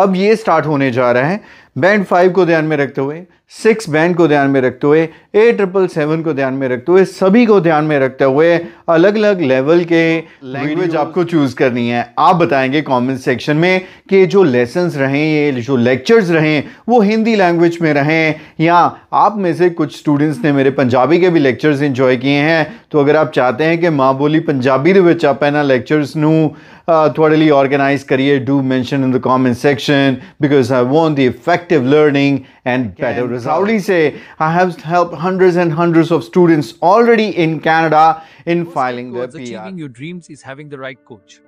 अब ये स्टार्ट होने जा रहा है बैंड 5 को ध्यान में रखते हुए, 6 बैंड को ध्यान में रखते हुए, 8777 को ध्यान में रखते हुए, सभी को ध्यान में रखते हुए अलग अलग लेवल के लैंग्वेज आपको चूज़ करनी है। आप बताएंगे कमेंट सेक्शन में कि जो लेसन्स रहें, ये जो लेक्चर्स रहें वो हिंदी लैंग्वेज में रहें, या आप में से कुछ स्टूडेंट्स ने मेरे पंजाबी के भी लेक्चर्स इंजॉय किए हैं, तो अगर आप चाहते हैं कि माँ बोली पंजाबी के विच आप इन्होंने लैक्चर्स थोड़े लिए ऑर्गेनाइज करिए, do mention in the comment section because I want the effective learning and better Saudi say I have helped hundreds and hundreds of students already in Canada in filing their PR. Achieving your dreams is having the right coach.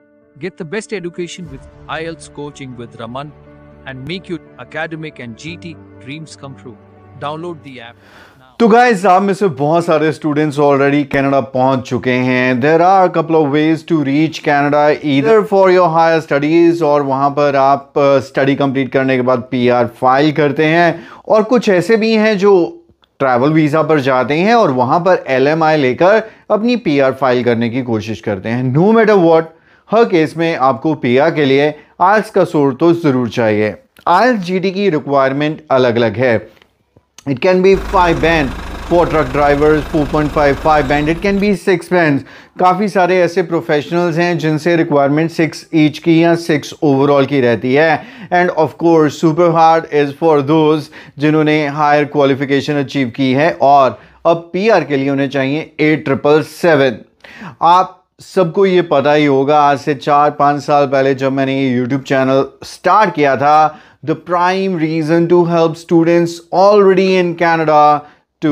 Get the best education with IELTS coaching with Raman and make your academic and GT dreams come true. Download the app. तो guys आप में से बहुत सारे students already Canada पहुंच चुके हैं। There are couple of ways to reach Canada, either for your higher studies और वहां पर आप स्टडी कंप्लीट करने के बाद पीआर फाइल करते हैं, और कुछ ऐसे भी हैं जो ट्रैवल वीज़ा पर जाते हैं और वहां पर एलएमआई लेकर अपनी पीआर फाइल करने की कोशिश करते हैं। नो मैटर व्हाट, हर केस में आपको पीआर के लिए आइल्स का सोर्स तो ज़रूर चाहिए। आइल्स जीटी की रिक्वायरमेंट अलग अलग है। It can be 5 band for truck drivers, 4.55 band, it can be 6 bands. काफ़ी सारे ऐसे प्रोफेशनल्स हैं जिनसे रिक्वायरमेंट 6 ईच की या 6 ओवरऑल की रहती है। And of course super hard is for those जिन्होंने हायर क्वालिफिकेशन अचीव की है, और अब पीआर के लिए उन्हें चाहिए 8777। आप सबको ये पता ही होगा, आज से 4-5 साल पहले जब मैंने ये YouTube चैनल स्टार्ट किया था, the prime reason to help students already in Canada to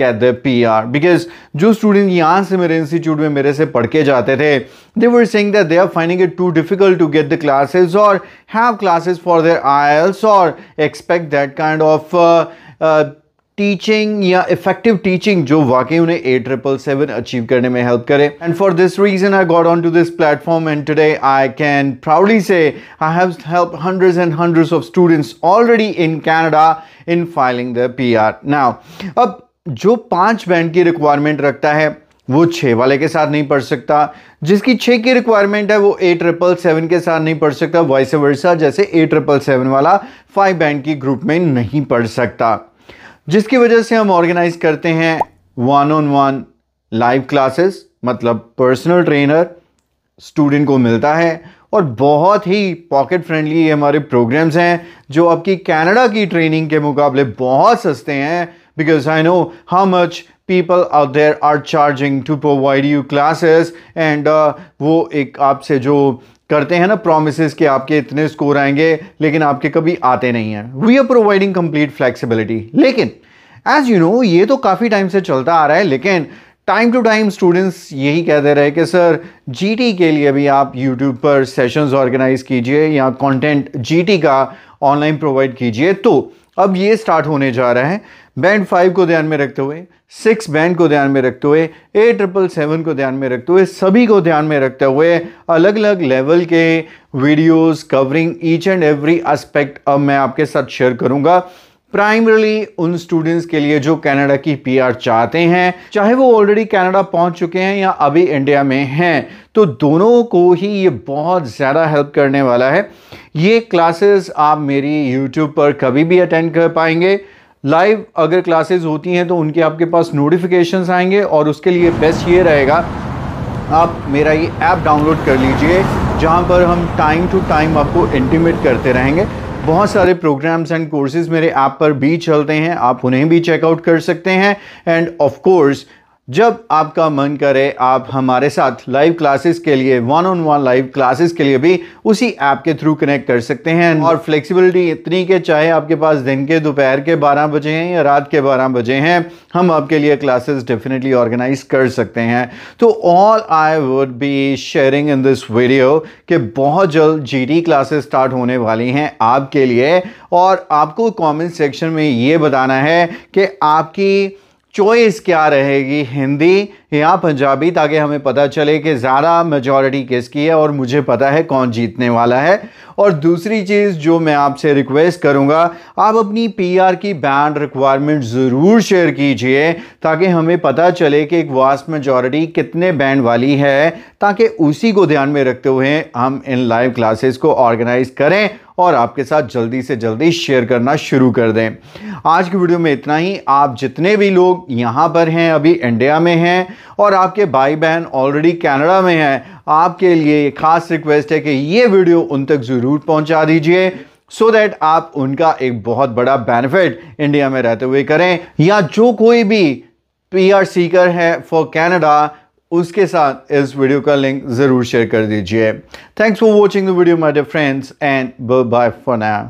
get their PR, because जो student यहाँ से मेरे इंस्टीट्यूट में मेरे से पढ़ के जाते थे, they were saying that they are finding it too difficult to get the classes or have classes for their IELTS or expect that kind of teaching या इफेक्टिव टीचिंग जो वाकई उन्हें 8777 अचीव करने में हेल्प करे। And for this reason I got on to this platform and today I can proudly say I have help hundreds and hundreds of students already in Canada in filing the PR. Now अब जो 5 band की requirement रखता है वो 6 वाले के साथ नहीं पढ़ सकता, जिसकी 6 की रिक्वायरमेंट है वो 8777 के साथ नहीं पढ़ सकता, वाइस वर्सा, जैसे 8777 वाला 5 बैंड की ग्रुप में नहीं पढ़ सकता, जिसकी वजह से हम ऑर्गेनाइज करते हैं 1-on-1 लाइव क्लासेस, मतलब पर्सनल ट्रेनर स्टूडेंट को मिलता है, और बहुत ही पॉकेट फ्रेंडली ये हमारे प्रोग्राम्स हैं जो आपकी कनाडा की ट्रेनिंग के मुकाबले बहुत सस्ते हैं, because I know how much people out there are charging to provide you classes. And वो एक आपसे जो करते हैं ना प्रोमिसेस कि आपके इतने स्कोर आएंगे, लेकिन आपके कभी आते नहीं हैं। We are providing complete flexibility, लेकिन एज यू नो ये तो काफ़ी टाइम से चलता आ रहा है, लेकिन टाइम टू टाइम स्टूडेंट्स यही कहते रहे कि सर जीटी के लिए भी आप यूट्यूब पर सेशंस ऑर्गेनाइज कीजिए या कंटेंट जीटी का ऑनलाइन प्रोवाइड कीजिए। तो अब ये स्टार्ट होने जा रहा है बैंड 5 को ध्यान में रखते हुए, 6 बैंड को ध्यान में रखते हुए, 8777 को ध्यान में रखते हुए, सभी को ध्यान में रखते हुए अलग अलग लेवल के videos covering each and every aspect अब मैं आपके साथ शेयर करूंगा, प्राइमरली उन स्टूडेंट्स के लिए जो कनाडा की पीआर चाहते हैं, चाहे वो ऑलरेडी कनाडा पहुंच चुके हैं या अभी इंडिया में हैं, तो दोनों को ही ये बहुत ज़्यादा हेल्प करने वाला है। ये क्लासेस आप मेरी यूट्यूब पर कभी भी अटेंड कर पाएंगे। लाइव अगर क्लासेस होती हैं तो उनके आपके पास नोटिफिकेशंस आएंगे, और उसके लिए बेस्ट ये रहेगा आप मेरा ये ऐप डाउनलोड कर लीजिए, जहाँ पर हम टाइम टू टाइम आपको इंटीमेट करते रहेंगे। बहुत सारे प्रोग्राम्स एंड कोर्सेज मेरे ऐप पर भी चलते हैं, आप उन्हें भी चेकआउट कर सकते हैं। एंड ऑफ कोर्स जब आपका मन करे आप हमारे साथ लाइव क्लासेस के लिए 1-on-1 लाइव क्लासेस के लिए भी उसी ऐप के थ्रू कनेक्ट कर सकते हैं, और फ्लेक्सिबिलिटी इतनी के चाहे आपके पास दिन के दोपहर के 12 बजे हैं या रात के 12 बजे हैं, हम आपके लिए क्लासेस डेफिनेटली ऑर्गेनाइज कर सकते हैं। तो all I would be sharing in this video कि बहुत जल्द जीटी क्लासेस स्टार्ट होने वाली हैं आपके लिए, और आपको कॉमेंट सेक्शन में ये बताना है कि आपकी चॉइस क्या रहेगी, हिंदी यहाँ पंजाबी, ताकि हमें पता चले कि ज़्यादा मेजॉरिटी किसकी है और मुझे पता है कौन जीतने वाला है। और दूसरी चीज़ जो मैं आपसे रिक्वेस्ट करूँगा, आप अपनी पीआर की बैंड रिक्वायरमेंट ज़रूर शेयर कीजिए ताकि हमें पता चले कि एक वास्ट मेजॉरिटी कितने बैंड वाली है, ताकि उसी को ध्यान में रखते हुए हम इन लाइव क्लासेस को ऑर्गेनाइज़ करें और आपके साथ जल्दी से जल्दी शेयर करना शुरू कर दें। आज की वीडियो में इतना ही। आप जितने भी लोग यहाँ पर हैं, अभी इंडिया में हैं और आपके भाई बहन ऑलरेडी कनाडा में हैं, आपके लिए ख़ास रिक्वेस्ट है कि ये वीडियो उन तक ज़रूर पहुँचा दीजिए सो दैट आप उनका एक बहुत बड़ा बेनिफिट इंडिया में रहते हुए करें, या जो कोई भी पीआर सीकर है फॉर कनाडा, उसके साथ इस वीडियो का लिंक ज़रूर शेयर कर दीजिए। Thanks for watching the video my dear friends and bye bye for now.